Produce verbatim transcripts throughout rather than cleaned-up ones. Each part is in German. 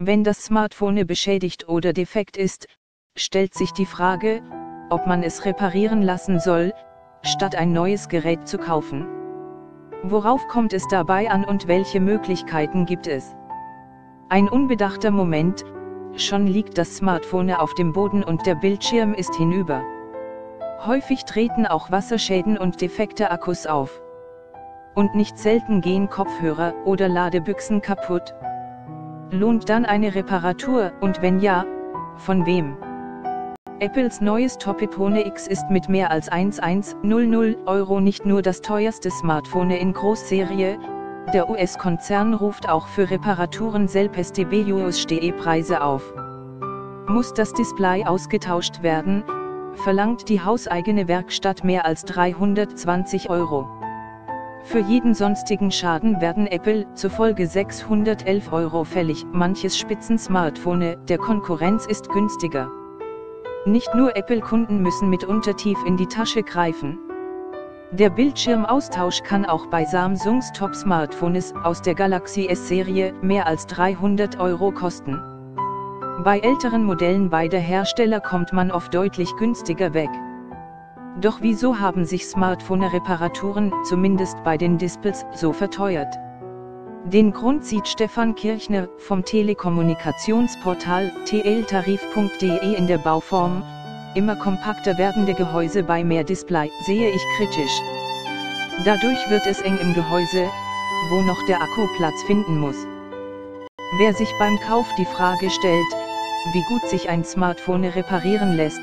Wenn das Smartphone beschädigt oder defekt ist, stellt sich die Frage, ob man es reparieren lassen soll, statt ein neues Gerät zu kaufen. Worauf kommt es dabei an und welche Möglichkeiten gibt es? Ein unbedachter Moment, schon liegt das Smartphone auf dem Boden und der Bildschirm ist hinüber. Häufig treten auch Wasserschäden und defekte Akkus auf. Und nicht selten gehen Kopfhörer oder Ladebüchsen kaputt. Lohnt dann eine Reparatur und wenn ja, von wem? Apples neues Top-iPhone X ist mit mehr als eintausendeinhundert Euro nicht nur das teuerste Smartphone in Großserie, der U S-Konzern ruft auch für Reparaturen selbst die W-Support-Preise auf. Muss das Display ausgetauscht werden, verlangt die hauseigene Werkstatt mehr als dreihundertzwanzig Euro. Für jeden sonstigen Schaden werden Apple zufolge sechshundertelf Euro fällig, manches Spitzen-Smartphone der Konkurrenz ist günstiger. Nicht nur Apple-Kunden müssen mitunter tief in die Tasche greifen. Der Bildschirmaustausch kann auch bei Samsungs Top-Smartphones aus der Galaxy S-Serie mehr als dreihundert Euro kosten. Bei älteren Modellen beider Hersteller kommt man oft deutlich günstiger weg. Doch wieso haben sich Smartphone-Reparaturen, zumindest bei den Displays, so verteuert? Den Grund sieht Stefan Kirchner vom Telekommunikationsportal teltarif punkt de in der Bauform, immer kompakter werdende Gehäuse bei mehr Display, sehe ich kritisch. Dadurch wird es eng im Gehäuse, wo noch der Akku Platz finden muss. Wer sich beim Kauf die Frage stellt, wie gut sich ein Smartphone reparieren lässt,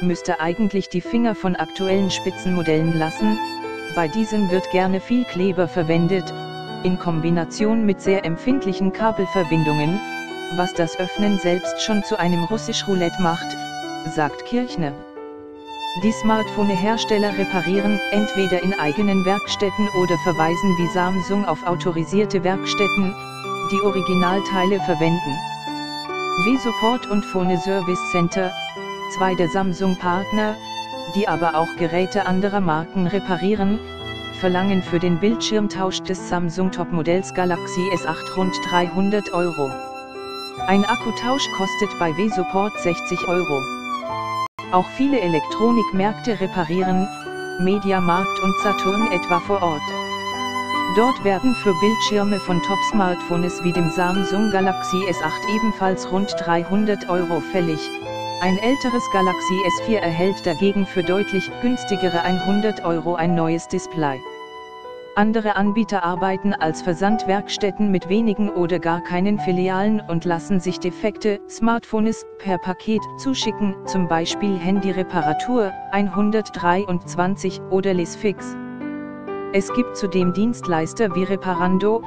müsste eigentlich die Finger von aktuellen Spitzenmodellen lassen, bei diesen wird gerne viel Kleber verwendet, in Kombination mit sehr empfindlichen Kabelverbindungen, was das Öffnen selbst schon zu einem russisch Roulette macht, sagt Kirchner. Die Smartphone-Hersteller reparieren entweder in eigenen Werkstätten oder verweisen wie Samsung auf autorisierte Werkstätten, die Originalteile verwenden. W-Support und Phone Service Center, zwei der Samsung-Partner, die aber auch Geräte anderer Marken reparieren, verlangen für den Bildschirmtausch des Samsung-Topmodells Galaxy S acht rund dreihundert Euro. Ein Akkutausch kostet bei W-Support sechzig Euro. Auch viele Elektronikmärkte reparieren, Mediamarkt und Saturn etwa vor Ort. Dort werden für Bildschirme von Top-Smartphones wie dem Samsung Galaxy S acht ebenfalls rund dreihundert Euro fällig, ein älteres Galaxy S vier erhält dagegen für deutlich günstigere hundert Euro ein neues Display. Andere Anbieter arbeiten als Versandwerkstätten mit wenigen oder gar keinen Filialen und lassen sich defekte Smartphones per Paket zuschicken, zum Beispiel Handyreparatur hundertdreiundzwanzig oder Lisfix. Es gibt zudem Dienstleister wie Reparando,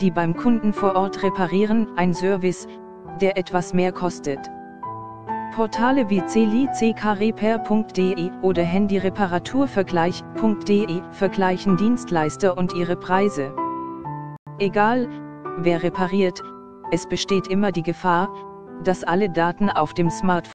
die beim Kunden vor Ort reparieren, ein Service, der etwas mehr kostet. Portale wie clickrepair punkt de oder Handyreparaturvergleich punkt de vergleichen Dienstleister und ihre Preise. Egal, wer repariert, es besteht immer die Gefahr, dass alle Daten auf dem Smartphone